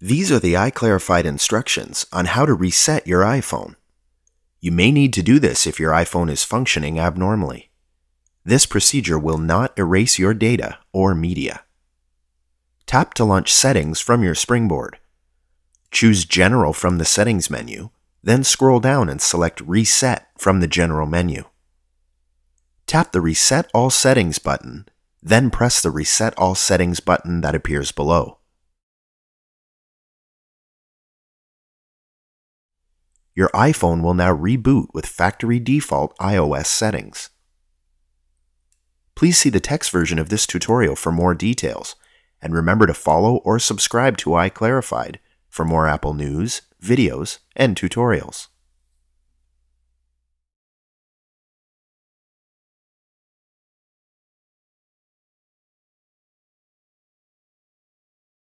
These are the iClarified instructions on how to reset your iPhone. You may need to do this if your iPhone is functioning abnormally. This procedure will not erase your data or media. Tap to launch Settings from your Springboard. Choose General from the Settings menu, then scroll down and select Reset from the General menu. Tap the Reset All Settings button, then press the Reset All Settings button that appears below. Your iPhone will now reboot with factory default iOS settings. Please see the text version of this tutorial for more details, and remember to follow or subscribe to iClarified for more Apple news, videos, and tutorials.